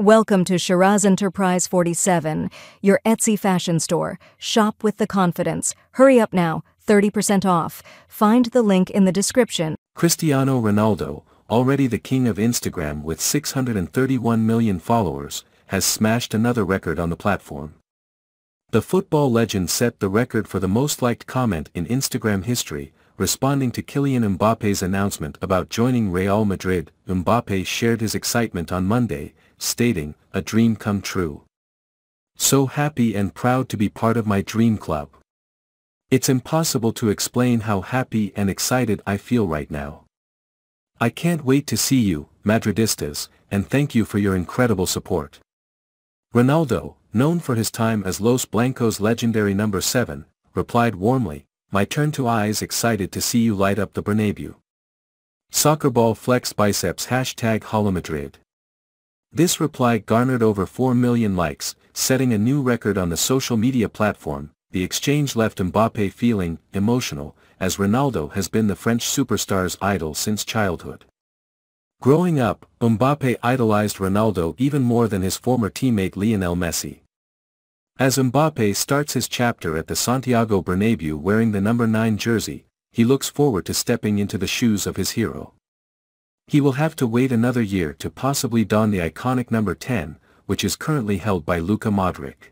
Welcome to Shiraz Enterprise 47, your Etsy fashion store. Shop with the confidence. Hurry up now, 30% off. Find the link in the description. Cristiano Ronaldo, already the king of Instagram with 631 million followers, has smashed another record on the platform. The football legend set the record for the most liked comment in Instagram history, responding to Kylian Mbappe's announcement about joining Real Madrid. Mbappe shared his excitement on Monday, stating, "A dream come true. So happy and proud to be part of my dream club. It's impossible to explain how happy and excited I feel right now. I can't wait to see you, Madridistas, and thank you for your incredible support." Ronaldo, known for his time as Los Blancos' legendary number 7, replied warmly, "My turn to eyes excited to see you light up the Bernabeu. Soccer ball flex biceps #HolaMadrid. This reply garnered over 4 million likes, setting a new record on the social media platform. The exchange left Mbappe feeling emotional, as Ronaldo has been the French superstar's idol since childhood. Growing up, Mbappe idolized Ronaldo even more than his former teammate Lionel Messi. As Mbappe starts his chapter at the Santiago Bernabeu wearing the number 9 jersey, he looks forward to stepping into the shoes of his hero. He will have to wait another year to possibly don the iconic number 10, which is currently held by Luka Modric.